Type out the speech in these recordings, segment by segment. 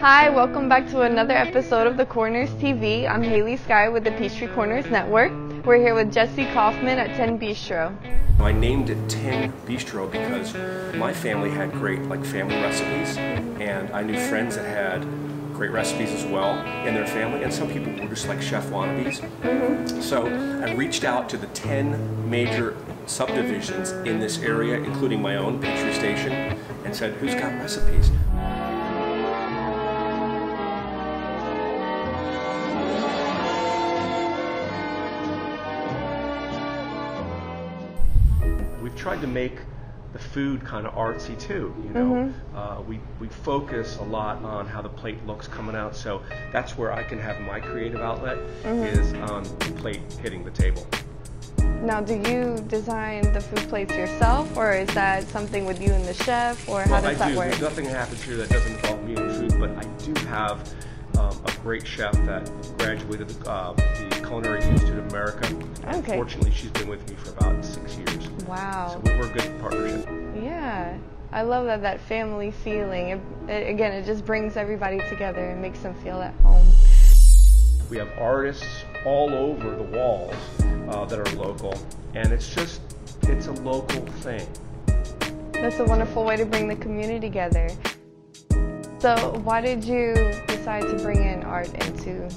Hi, welcome back to another episode of the Corners TV. I'm Haley Sky with the Peachtree Corners Network. We're here with Jesse Kaufman at Ten Bistro. I named it Ten Bistro because my family had great family recipes, and I knew friends that had great recipes as well in their family, and some people were just like chef wannabes. So I reached out to the 10 major subdivisions in this area, including my own Peachtree Station, and said, who's got recipes? Tried to make the food kind of artsy too, you know. We focus a lot on how the plate looks coming out, so that's where I can have my creative outlet is on the plate hitting the table. Now, do you design the food plates yourself, or is that something with you and the chef, or how does that work? Nothing happens here that doesn't involve me in food, but I do have a great chef that graduated the Culinary Institute of America. Okay. Fortunately, she's been with me for about 6 years. Wow. So we were a good partnership. Yeah. I love that family feeling. It just brings everybody together and makes them feel at home. We have artists all over the walls that are local, and it's a local thing. That's a wonderful way to bring the community together. So why did you decide to bring in art into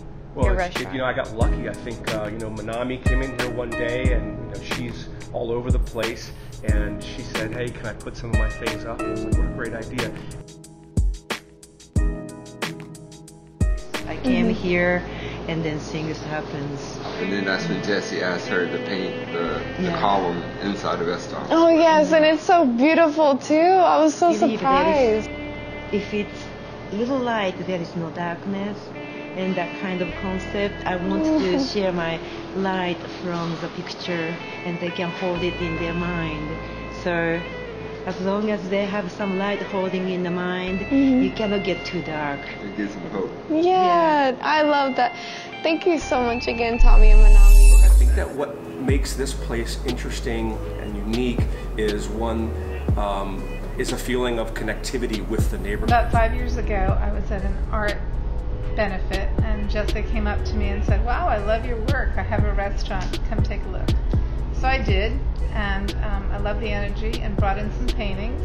your restaurant? You know, I got lucky. I think you know, Manami came in here one day, and you know, she's all over the place, and she said, "Hey, can I put some of my things up?" And I was like, "What a great idea!" I came here, and then things happens. And then that's when Jesse asked her to paint the column inside the restaurant. Oh yes, and it's so beautiful too. I was so surprised. If it's little light, there is no darkness, and that kind of concept. I want to share my light from the picture, and they can hold it in their mind. So as long as they have some light holding in the mind, you cannot get too dark. It gives them hope. Yeah, I love that. Thank you so much again, Tommy and Manami. I think that what makes this place interesting and unique is a feeling of connectivity with the neighborhood. About 5 years ago, I was at an art benefit, and Jessica came up to me and said, "Wow, I love your work. I have a restaurant. Come take a look." So I did, and I loved the energy and brought in some paintings,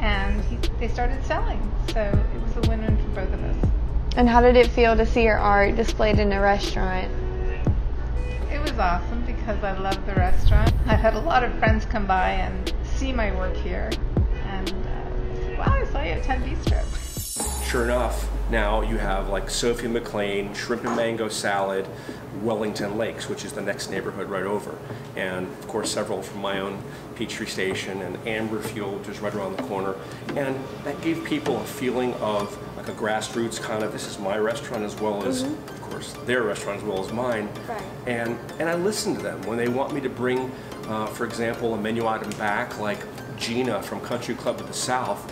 and they started selling. So it was a win-win for both of us. And how did it feel to see your art displayed in a restaurant? It was awesome because I loved the restaurant. I've had a lot of friends come by and see my work here. Wow, I saw you at Ten Bistro. Sure enough, now you have like Sophie McLean, shrimp and mango salad, Wellington Lakes, which is the next neighborhood right over. And of course, several from my own Peachtree Station and Amber Field, which is right around the corner. And that gave people a feeling of like a grassroots kind of, this is my restaurant as well as, of course, their restaurant as well as mine. Right. And I listen to them when they want me to bring, for example, a menu item back, like Gina from Country Club of the South.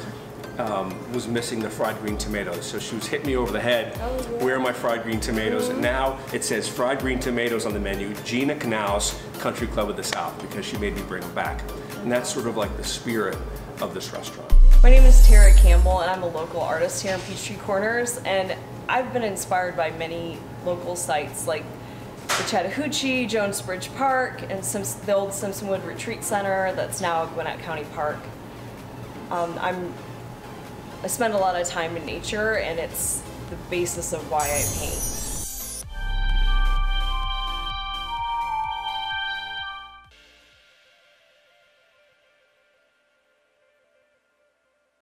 Was missing the fried green tomatoes, so she was hitting me over the head. Where are my fried green tomatoes? And now it says fried green tomatoes on the menu, Gina Canals, Country Club of the South, because she made me bring them back. And that's sort of like the spirit of this restaurant. My name is Tara Campbell, and I'm a local artist here in Peachtree Corners, and I've been inspired by many local sites like the Chattahoochee Jones Bridge Park and the old Simpsonwood Retreat Center that's now Gwinnett County Park. I spend a lot of time in nature, and it's the basis of why I paint.